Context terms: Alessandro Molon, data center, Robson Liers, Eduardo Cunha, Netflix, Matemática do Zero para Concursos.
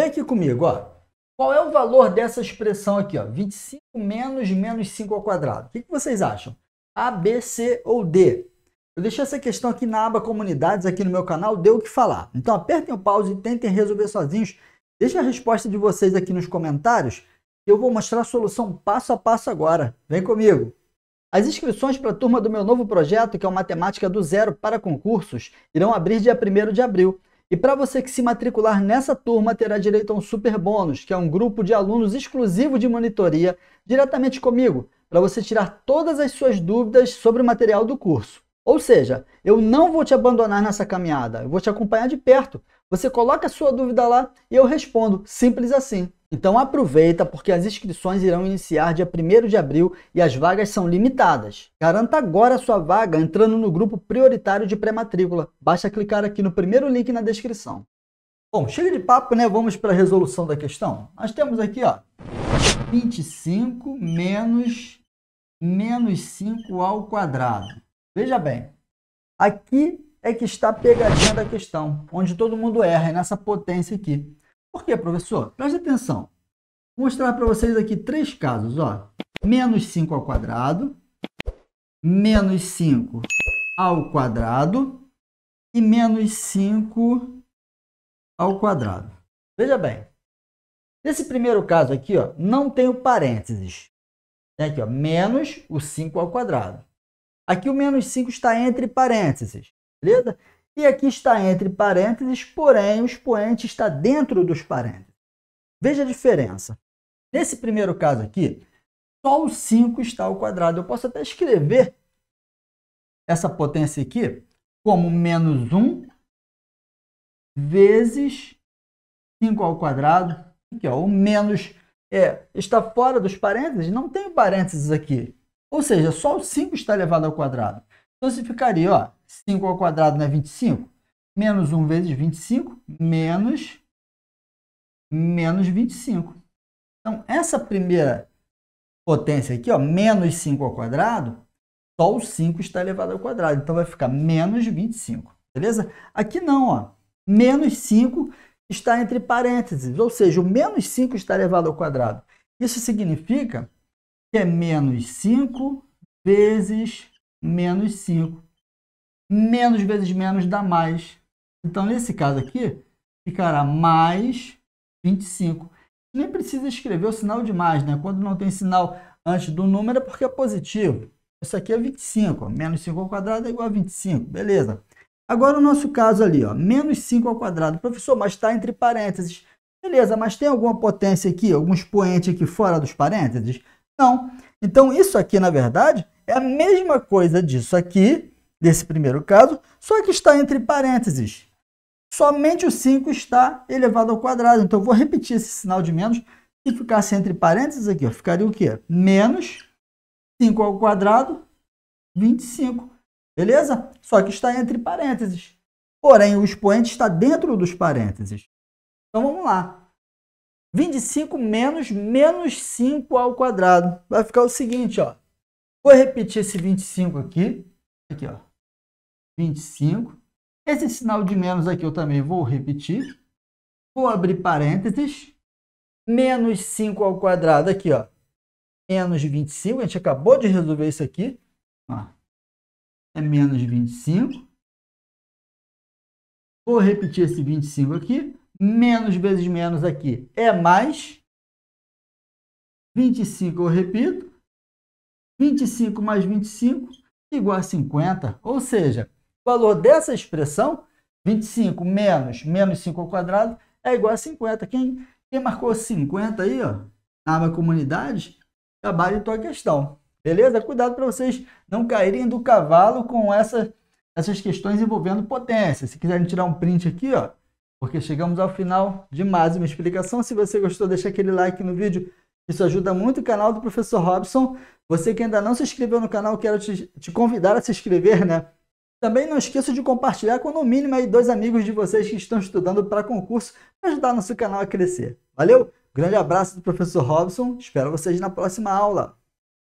Vem aqui comigo, ó. Qual é o valor dessa expressão aqui, ó? 25 menos 5 ao quadrado. O que vocês acham? A, B, C ou D? Eu deixei essa questão aqui na aba comunidades, aqui no meu canal, deu o que falar. Então apertem o pause e tentem resolver sozinhos. Deixem a resposta de vocês aqui nos comentários. Eu vou mostrar a solução passo a passo agora. Vem comigo! As inscrições para a turma do meu novo projeto, que é o Matemática do Zero para Concursos, irão abrir dia 1º de abril. E para você que se matricular nessa turma, terá direito a um super bônus, que é um grupo de alunos exclusivo de monitoria, diretamente comigo, para você tirar todas as suas dúvidas sobre o material do curso. Ou seja, eu não vou te abandonar nessa caminhada, eu vou te acompanhar de perto. Você coloca a sua dúvida lá e eu respondo, simples assim. Então aproveita, porque as inscrições irão iniciar dia 1º de abril e as vagas são limitadas. Garanta agora a sua vaga entrando no grupo prioritário de pré-matrícula. Basta clicar aqui no primeiro link na descrição. Bom, chega de papo, né? Vamos para a resolução da questão. Nós temos aqui, ó, 25 menos 5 ao quadrado. Veja bem, aqui é que está a pegadinha da questão, onde todo mundo erra, é nessa potência aqui. Por quê, professor? Preste atenção. Vou mostrar para vocês aqui três casos, ó. Menos 5 ao quadrado, menos 5 ao quadrado e menos 5 ao quadrado. Veja bem, nesse primeiro caso aqui, ó, não tem o parênteses. É aqui, ó, menos o 5 ao quadrado. Aqui o menos 5 está entre parênteses, beleza? E aqui está entre parênteses, porém o expoente está dentro dos parênteses. Veja a diferença. Nesse primeiro caso aqui, só o 5 está ao quadrado. Eu posso até escrever essa potência aqui como menos 1 vezes 5 ao quadrado. Aqui, ó, o menos está fora dos parênteses, não tem parênteses aqui. Ou seja, só o 5 está elevado ao quadrado. Então, se ficaria, ó, 5 ao quadrado não é 25? Menos 1 vezes 25, menos 25. Então, essa primeira potência aqui, ó, menos 5 ao quadrado, só o 5 está elevado ao quadrado. Então, vai ficar menos 25, beleza? Aqui não, ó, menos 5 está entre parênteses, ou seja, o menos 5 está elevado ao quadrado. Isso significa que é menos 5 vezes menos 5. Menos vezes menos dá mais. Então, nesse caso aqui, ficará mais 25. Nem precisa escrever o sinal de mais, né? Quando não tem sinal antes do número é porque é positivo. Isso aqui é 25. Ó. Menos 5 ao quadrado é igual a 25. Beleza. Agora, o nosso caso ali, ó, menos 5 ao quadrado. Professor, mas está entre parênteses. Beleza, mas tem alguma potência aqui, algum expoente aqui fora dos parênteses? Não. Então, isso aqui, na verdade, é a mesma coisa disso aqui, desse primeiro caso, só que está entre parênteses. Somente o 5 está elevado ao quadrado. Então, eu vou repetir esse sinal de menos. Se ficasse entre parênteses aqui, ó, ficaria o quê? Menos 5 ao quadrado, 25. Beleza? Só que está entre parênteses. Porém, o expoente está dentro dos parênteses. Então, vamos lá. 25 menos 5 ao quadrado. Vai ficar o seguinte, ó. Vou repetir esse 25 aqui. Aqui, ó. 25. Esse sinal de menos aqui eu também vou repetir. Vou abrir parênteses. Menos 5 ao quadrado aqui, ó. Menos 25. A gente acabou de resolver isso aqui. Ó. É menos 25. Vou repetir esse 25 aqui. Menos vezes menos aqui é mais. 25, eu repito. 25 mais 25 igual a 50. Ou seja, o valor dessa expressão, 25 menos 5 ao quadrado, é igual a 50. Quem marcou 50 aí, ó, na aba comunidades, gabaritou a questão. Beleza? Cuidado para vocês não caírem do cavalo com essas questões envolvendo potência. Se quiserem tirar um print aqui, ó, porque chegamos ao final de mais uma explicação. Se você gostou, deixa aquele like no vídeo. Isso ajuda muito o canal do Professor Robson. Você que ainda não se inscreveu no canal, quero te convidar a se inscrever, né? Também não esqueça de compartilhar com no mínimo aí 2 amigos de vocês que estão estudando para concurso, para ajudar nosso canal a crescer. Valeu? Grande abraço do Professor Robson. Espero vocês na próxima aula.